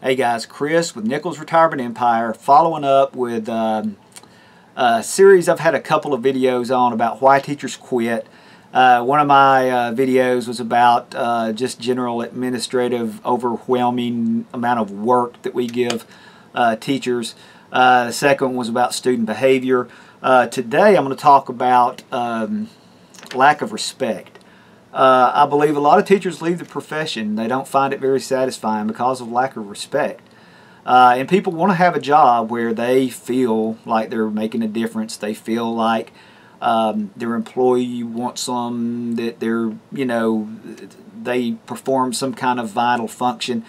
Hey guys, Chris with Nichols Retirement Empire, following up with a series I've had a couple of videos on about why teachers quit. One of my videos was about just general administrative overwhelming amount of work that we give teachers. The second one was about student behavior. Today I'm going to talk about lack of respect. I believe a lot of teachers leave the profession. They don't find it very satisfying because of lack of respect. And people want to have a job where they feel like they're making a difference. They feel like their employee wants them, that they're, you know, they perform some kind of vital function.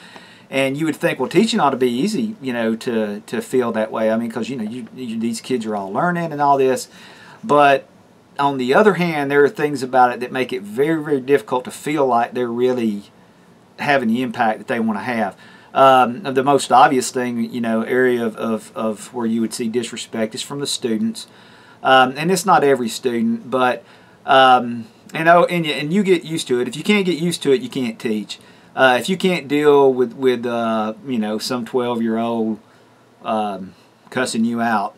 And you would think, well, teaching ought to be easy, you know, to feel that way. I mean, because, you know, these kids are all learning and all this. But on the other hand, there are things about it that make it very, very difficult to feel like they're really having the impact that they want to have. The most obvious thing, you know, area of where you would see disrespect is from the students. And it's not every student, but, and you get used to it. If you can't get used to it, you can't teach. If you can't deal with you know, some 12-year-old cussing you out,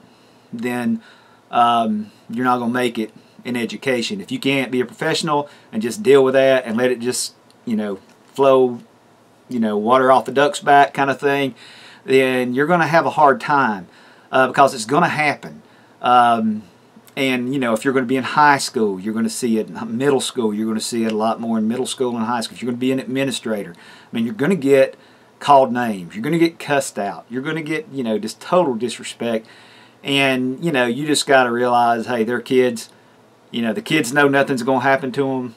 then you're not going to make it in education. If you can't be a professional and just deal with that and let it just, you know, flow, you know, water off the duck's back kind of thing, then you're going to have a hard time because it's going to happen. And, you know, if you're going to be in high school, you're going to see it in middle school. You're going to see it a lot more in middle school and high school. If you're going to be an administrator, I mean, you're going to get called names. You're going to get cussed out. You're going to get, you know, just total disrespect. And, you know, you just got to realize, hey, they're kids. You know, the kids know nothing's going to happen to them.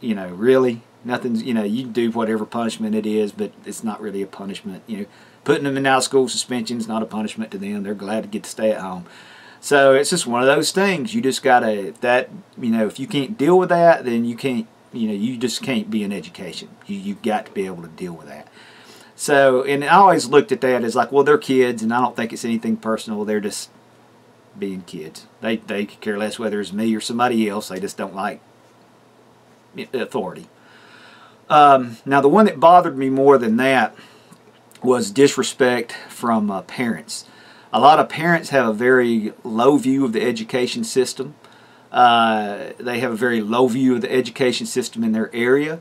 You know, really, nothing's, you know, you do whatever punishment it is, but it's not really a punishment. You know, putting them in out-of-school suspension is not a punishment to them. They're glad to get to stay at home. So it's just one of those things. You just got to, you know, if you can't deal with that, then you can't, you know, you just can't be in education. You've got to be able to deal with that. So, and I always looked at that as like, well, they're kids, and I don't think it's anything personal. They're just being kids. They care less whether it's me or somebody else. They just don't like authority. Now, the one that bothered me more than that was disrespect from parents. A lot of parents have a very low view of the education system. They have a very low view of the education system in their area.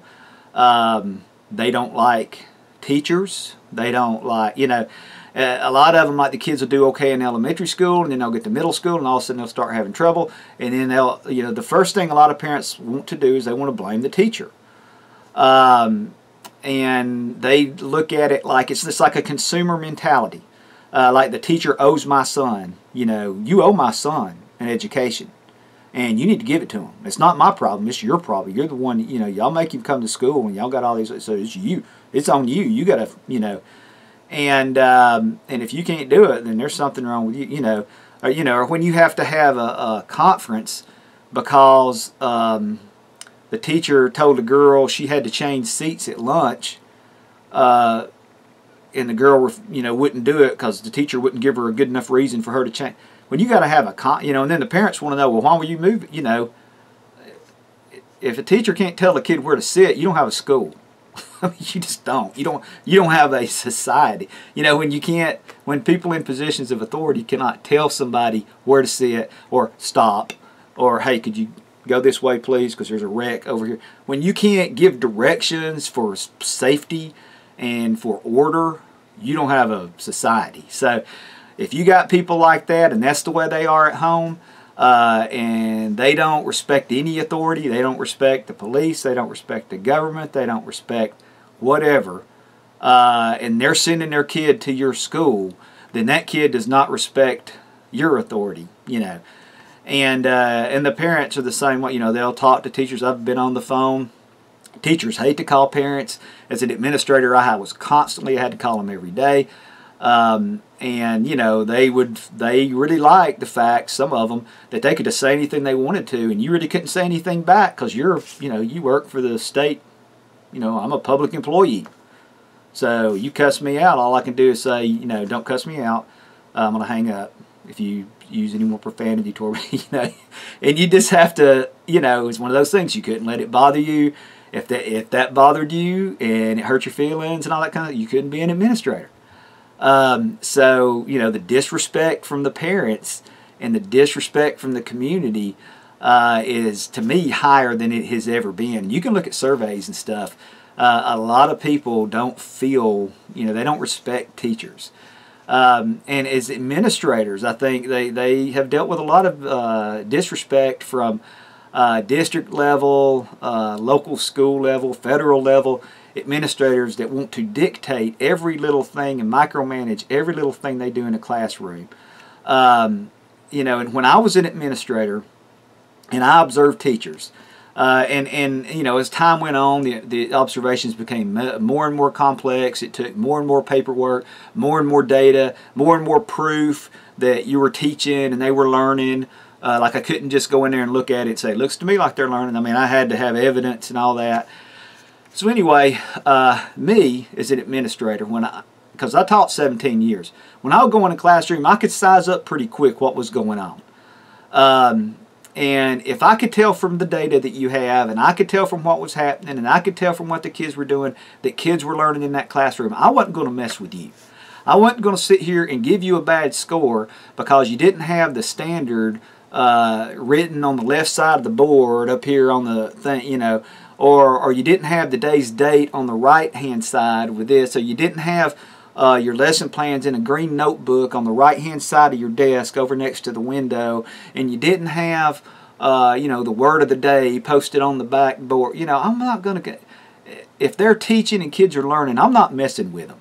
They don't like teachers. They don't like, you know, a lot of them, like, the kids will do okay in elementary school, and then they'll get to middle school, and all of a sudden they'll start having trouble, and then they'll, you know, the first thing a lot of parents want to do is they want to blame the teacher. And they look at it like it's just like a consumer mentality. Like, the teacher owes my son, you know, you owe my son an education, and you need to give it to him. It's not my problem. It's your problem. You're the one, you know, y'all make him come to school, and y'all got all these, so it's you. It's on you. You got to, you know, and if you can't do it, then there's something wrong with you, you know, or when you have to have a conference because the teacher told a girl she had to change seats at lunch, and the girl, you know, wouldn't do it because the teacher wouldn't give her a good enough reason for her to change. Well, you got to have a you know, and then the parents want to know, well, why were you moving? You know, if a teacher can't tell a kid where to sit, you don't have a school. You just don't. You don't have a society. You know, when you can't, when people in positions of authority cannot tell somebody where to sit or stop or, hey, could you go this way, please, because there's a wreck over here. When you can't give directions for safety and for order, you don't have a society. So if you got people like that, and that's the way they are at home, and they don't respect any authority, they don't respect the police, they don't respect the government, they don't respect whatever, and they're sending their kid to your school, then that kid does not respect your authority, you know. And the parents are the same way, you know, they'll talk to teachers. I've been on the phone. Teachers hate to call parents. As an administrator, I had to call them every day. And, you know, they really liked the fact, some of them, that they could just say anything they wanted to, and you really couldn't say anything back because you're, you know, you work for the state. You know, I'm a public employee. So you cuss me out, all I can do is say, you know, don't cuss me out. I'm going to hang up if you use any more profanity toward me, you know. And you just have to, you know, it's one of those things. You couldn't let it bother you. If that bothered you and it hurt your feelings and all that kind of, you couldn't be an administrator. So, you know, the disrespect from the parents and the disrespect from the community is, to me, higher than it has ever been. You can look at surveys and stuff. A lot of people don't feel, you know, they don't respect teachers. And as administrators, I think they have dealt with a lot of disrespect from district level, local school level, federal level, administrators that want to dictate every little thing and micromanage every little thing they do in a classroom. You know, and when I was an administrator and I observed teachers, and you know, as time went on, the observations became more and more complex. It took more and more paperwork, more and more data, more and more proof that you were teaching and they were learning. Like I couldn't just go in there and look at it and say, looks to me like they're learning. I mean, I had to have evidence and all that. So anyway, me as an administrator, because I taught 17 years, when I would go in a classroom, I could size up pretty quick what was going on. And if I could tell from the data that you have, and I could tell from what was happening, and I could tell from what the kids were doing, that kids were learning in that classroom, I wasn't going to mess with you. I wasn't going to sit here and give you a bad score because you didn't have the standard written on the left side of the board up here on the thing, you know, or you didn't have the day's date on the right-hand side with this, so you didn't have your lesson plans in a green notebook on the right-hand side of your desk over next to the window, and you didn't have, you know, the word of the day posted on the back board. You know, I'm not going to, if they're teaching and kids are learning, I'm not messing with them.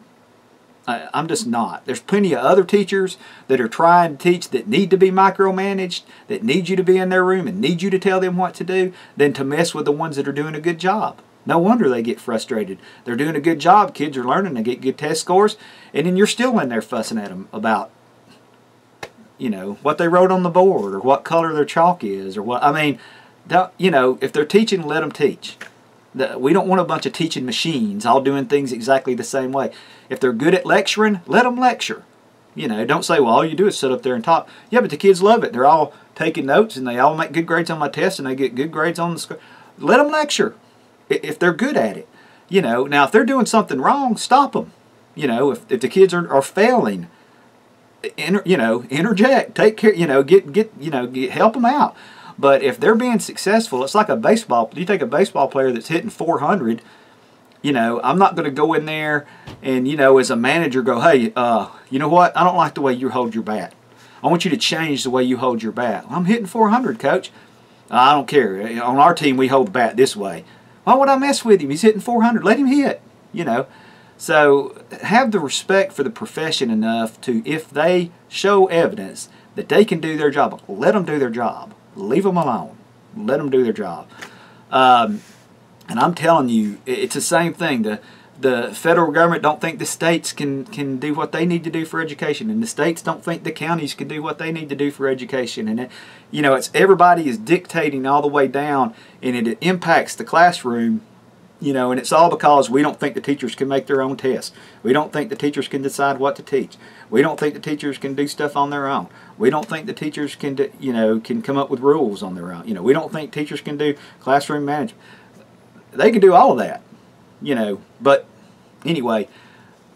I'm just not. There's plenty of other teachers that are trying to teach that need to be micromanaged, that need you to be in their room and need you to tell them what to do, than to mess with the ones that are doing a good job. No wonder they get frustrated. They're doing a good job, kids are learning, they get good test scores, and then you're still in there fussing at them about, you know, what they wrote on the board or what color their chalk is or what, I mean, that, you know, if they're teaching, let them teach. We don't want a bunch of teaching machines all doing things exactly the same way. If they're good at lecturing, let them lecture. You know, don't say, well, all you do is sit up there and talk. Yeah, but the kids love it. They're all taking notes and they all make good grades on my tests and they get good grades on the score. Let them lecture if they're good at it. You know, now if they're doing something wrong, stop them. You know, if the kids are failing, you know, interject, take care, you know, help them out. But if they're being successful, it's like a baseball. You take a baseball player that's hitting 400, you know, I'm not going to go in there and, you know, as a manager go, hey, you know what? I don't like the way you hold your bat. I want you to change the way you hold your bat. I'm hitting 400, coach. I don't care. On our team, we hold the bat this way. Why would I mess with him? He's hitting 400. Let him hit, you know. So have the respect for the profession enough to, if they show evidence that they can do their job, let them do their job. Leave them alone. Let them do their job. And I'm telling you, it's the same thing. The federal government don't think the states can do what they need to do for education, and the states don't think the counties can do what they need to do for education. And it, you know, it's everybody is dictating all the way down, and it impacts the classroom. You know, and it's all because we don't think the teachers can make their own tests. We don't think the teachers can decide what to teach. We don't think the teachers can do stuff on their own. We don't think the teachers can, you know, can come up with rules on their own. You know, we don't think teachers can do classroom management. They can do all of that, you know. But anyway,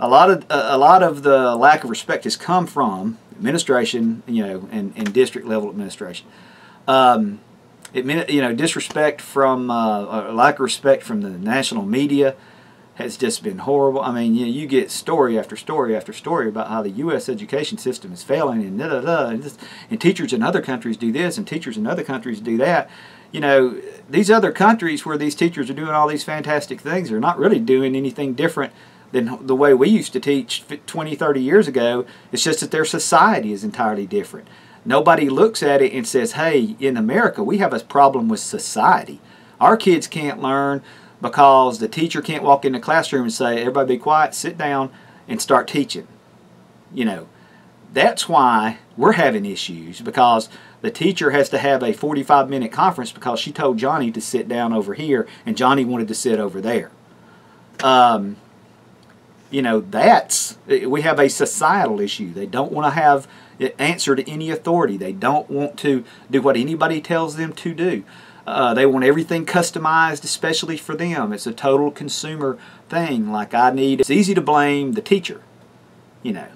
a lot of the lack of respect has come from administration, you know, and district level administration. You know, disrespect from, lack of respect from the national media has just been horrible. I mean, you know, you get story after story after story about how the U.S. education system is failing and da-da-da, and teachers in other countries do this and teachers in other countries do that. You know, these other countries where these teachers are doing all these fantastic things are not really doing anything different than the way we used to teach 20, 30 years ago. It's just that their society is entirely different. Nobody looks at it and says, hey, in America, we have a problem with society. Our kids can't learn because the teacher can't walk in the classroom and say, everybody be quiet, sit down, and start teaching. You know, that's why we're having issues, because the teacher has to have a 45-minute conference because she told Johnny to sit down over here, and Johnny wanted to sit over there. You know, we have a societal issue. They don't want to have answer to any authority. They don't want to do what anybody tells them to do. They want everything customized especially for them. It's a total consumer thing. Like I need, it's easy to blame the teacher, you know.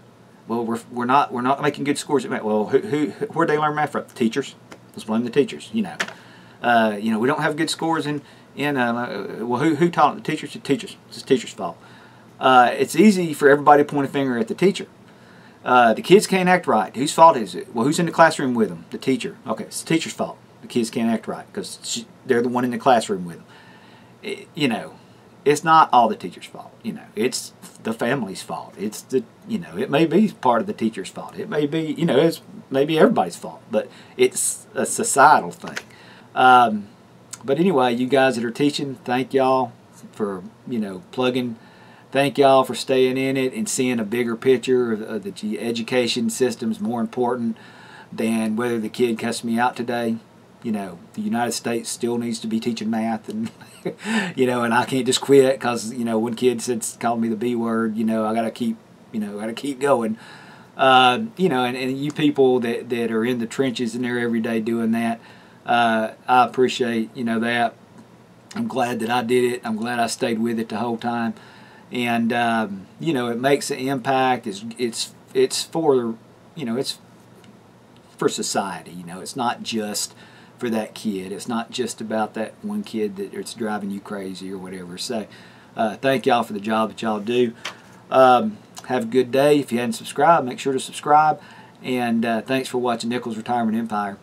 Well, we're not making good scores at math. Well, where'd they learn math from? The teachers. Let's blame the teachers, you know. We don't have good scores who taught them? The teachers? The teachers. It's the teacher's fault. It's easy for everybody to point a finger at the teacher. The kids can't act right. Whose fault is it? Well, who's in the classroom with them? The teacher. Okay, it's the teacher's fault. The kids can't act right because they're the one in the classroom with them. It's not all the teacher's fault. It's the family's fault. It's the, it may be part of the teacher's fault. It may be, it's maybe everybody's fault, but it's a societal thing. But anyway, you guys that are teaching, thank y'all for, plugging. Thank y'all for staying in it and seeing a bigger picture of the education system's more important than whether the kid cussed me out today. The United States still needs to be teaching math, and and I can't just quit because one kid called me the B word. I gotta keep going. And you people that are in the trenches and they're every day doing that, I appreciate that. I'm glad that I did it. I'm glad I stayed with it the whole time, and it makes an impact. It's for it's for society. It's not just for that kid. It's not just about that one kid that it's driving you crazy or whatever. So thank y'all for the job that y'all do. Have a good day. If you hadn't subscribed, make sure to subscribe, and thanks for watching Nichols Retirement Empire.